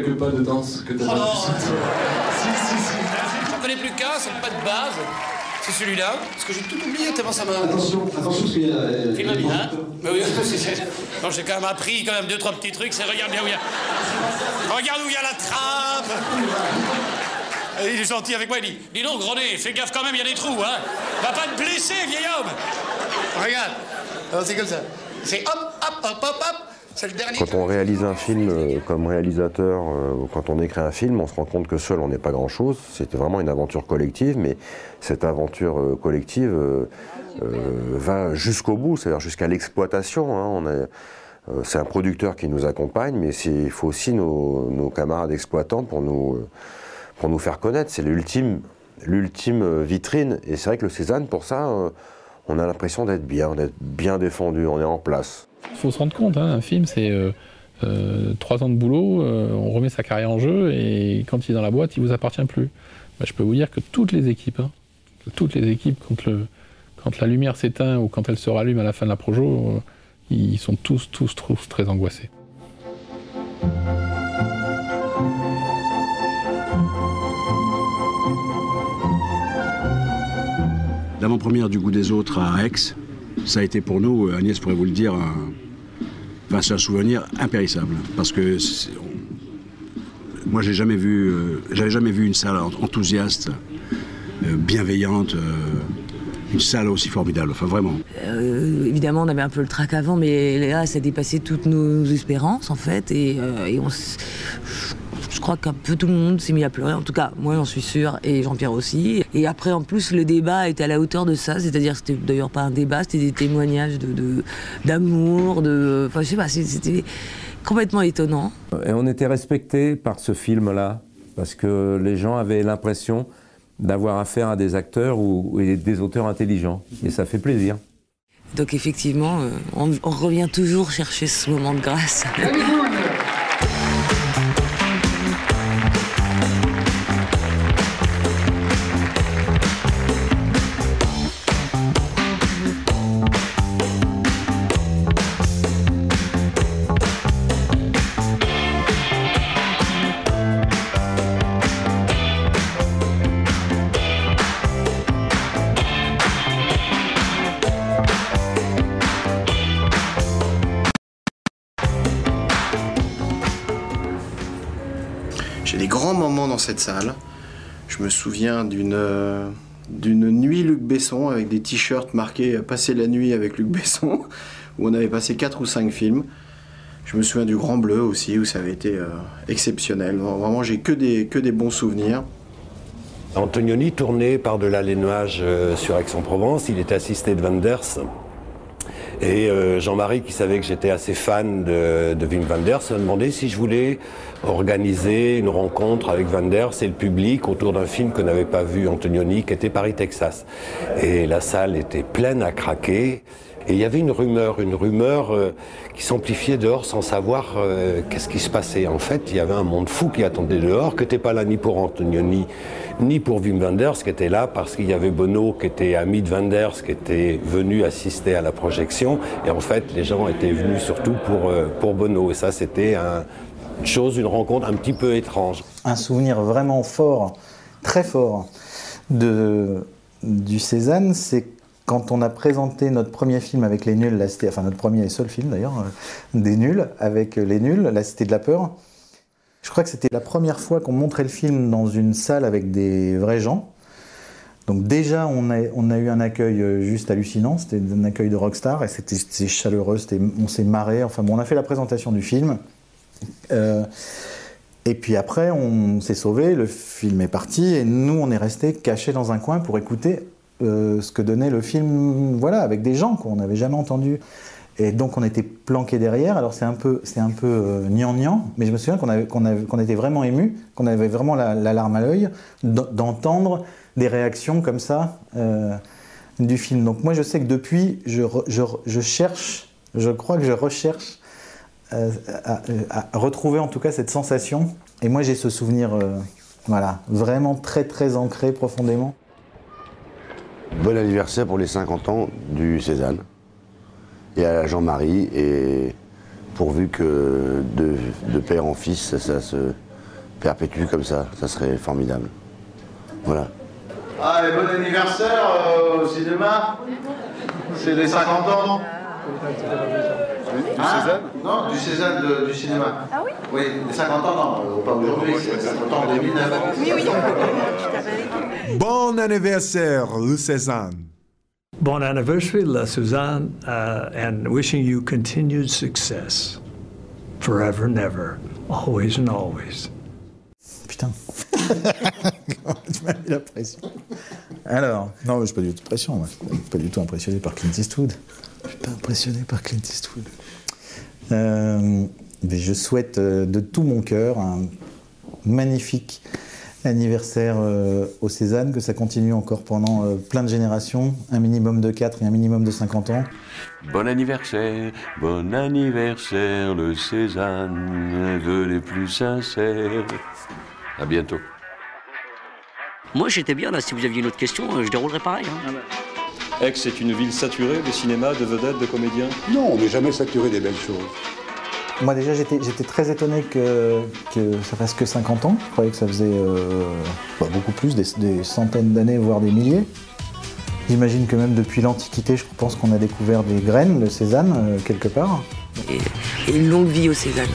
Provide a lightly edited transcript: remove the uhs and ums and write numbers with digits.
quelques pas de danse que t'as dans Si. Je n'en connais plus qu'un, c'est le pas de base. C'est celui-là. Parce que j'ai tout oublié tellement ça m'a... Attention, parce qu'il y a... Film bien, hein. Mais oui, j'ai quand même appris quand même deux, trois petits trucs. C'est regarde bien où il y a... Regarde où il y a la trappe. Et il est gentil avec moi, il dit, dis donc, René, fais gaffe quand même, il y a des trous, hein. Va pas te blesser, vieil homme. Regarde. Alors c'est comme ça. C'est hop, hop, hop, hop, hop. Quand on réalise un film comme réalisateur, quand on écrit un film, on se rend compte que seul on n'est pas grand-chose. C'était vraiment une aventure collective, mais cette aventure collective va jusqu'au bout, c'est-à-dire jusqu'à l'exploitation. Hein. C'est un producteur qui nous accompagne, mais il faut aussi nos camarades exploitants pour nous faire connaître. C'est l'ultime vitrine. Et c'est vrai que le Cézanne, pour ça, on a l'impression d'être bien défendu, on est en place. Il faut se rendre compte, hein, un film c'est 3 ans de boulot, on remet sa carrière en jeu et quand il est dans la boîte, il ne vous appartient plus. Bah, je peux vous dire que toutes les équipes, quand la lumière s'éteint ou quand elle se rallume à la fin de la projo, ils sont tous très angoissés. L'avant-première du Goût des autres à Aix, ça a été pour nous, Agnès pourrait vous le dire, c'est un souvenir impérissable. Parce que moi, j'avais jamais vu une salle enthousiaste, bienveillante, une salle aussi formidable, enfin vraiment. Évidemment, on avait un peu le trac avant, mais là, ça dépassait toutes nos espérances, en fait. Et je crois qu'un peu tout le monde s'est mis à pleurer, en tout cas, moi j'en suis sûre, et Jean-Pierre aussi. Et après, en plus, le débat était à la hauteur de ça, c'est-à-dire que c'était d'ailleurs pas un débat, c'était des témoignages d'amour, enfin je sais pas, c'était complètement étonnant. Et on était respectés par ce film-là, parce que les gens avaient l'impression d'avoir affaire à des acteurs et des auteurs intelligents, et ça fait plaisir. Donc effectivement, on revient toujours chercher ce moment de grâce. Dans cette salle, je me souviens d'une nuit Luc Besson avec des t-shirts marqués passer la nuit avec Luc Besson où on avait passé 4 ou 5 films. Je me souviens du Grand Bleu aussi où ça avait été exceptionnel. Vraiment, j'ai que des bons souvenirs. Antonioni tournait par-delà les nuages sur Aix-en-Provence. Il était assisté de Wenders. Et Jean-Marie, qui savait que j'étais assez fan de Wim Wenders, m'a demandé si je voulais organiser une rencontre avec Wenders et le public autour d'un film que n'avait pas vu Antonioni, qui était Paris, Texas. Et la salle était pleine à craquer. Et il y avait une rumeur qui s'amplifiait dehors sans savoir qu'est-ce qui se passait. En fait, il y avait un monde fou qui attendait dehors, qui n'était pas là ni pour Antonioni, ni pour Wim Wenders, qui était là parce qu'il y avait Bono, qui était ami de Wenders, qui était venu assister à la projection. Et en fait, les gens étaient venus surtout pour Bono. Et ça, c'était une rencontre un petit peu étrange. Un souvenir vraiment fort, très fort, du Cézanne, c'est quand on a présenté notre premier film avec les nuls, la cité, enfin notre premier et seul film d'ailleurs, des nuls, avec les nuls, La Cité de la Peur. Je crois que c'était la première fois qu'on montrait le film dans une salle avec des vrais gens. Donc déjà, on a eu un accueil juste hallucinant, c'était un accueil de rockstar, et c'était chaleureux, on s'est marré, enfin bon, on a fait la présentation du film. Et puis après, on s'est sauvé, le film est parti, et nous, on est restés cachés dans un coin pour écouter ce que donnait le film, voilà, avec des gens qu'on n'avait jamais entendus. Et donc on était planqués derrière, alors c'est un peu gnangnan, mais je me souviens qu'on était vraiment émus, qu'on avait vraiment la larme à l'œil, d'entendre des réactions comme ça du film. Donc moi je sais que depuis, je recherche à retrouver en tout cas cette sensation. Et moi j'ai ce souvenir, voilà, vraiment très très ancré profondément. Bon anniversaire pour les 50 ans du Cézanne et à Jean-Marie, et pourvu que de père en fils, ça se perpétue comme ça, ça serait formidable. Voilà. Ah, et bon anniversaire au cinéma. C'est les 50 ans. Du Cézanne? Non, du Cézanne du cinéma. Ah oui? Oui, les 50 ans, non, pas aujourd'hui, c'est 50 ans en 2009. Oui, oui. Bon anniversaire, le Cézanne. Bon anniversaire, la Cézanne, and wishing you continued success. Forever and ever. Always and always. Putain. Tu m'as mis la pression. Alors, non, mais je suis pas du tout pression, moi. Je suis pas du tout impressionné par Clint Eastwood. Je suis pas impressionné par Clint Eastwood. Mais je souhaite de tout mon cœur un magnifique anniversaire au Cézanne, que ça continue encore pendant plein de générations, un minimum de 4 et un minimum de 50 ans. Bon anniversaire, le Cézanne, vœux les plus sincères. À bientôt. Moi j'étais bien là, si vous aviez une autre question, je déroulerais pareil. Hein. Ah bah. Aix est une ville saturée de cinéma, de vedettes, de comédiens? Non, on n'est jamais saturé des belles choses. Moi déjà, j'étais très étonné que ça fasse que 50 ans. Je croyais que ça faisait beaucoup plus, des centaines d'années, voire des milliers. J'imagine que même depuis l'Antiquité, je pense qu'on a découvert des graines, le Cézanne, quelque part. Et une longue vie au Cézanne.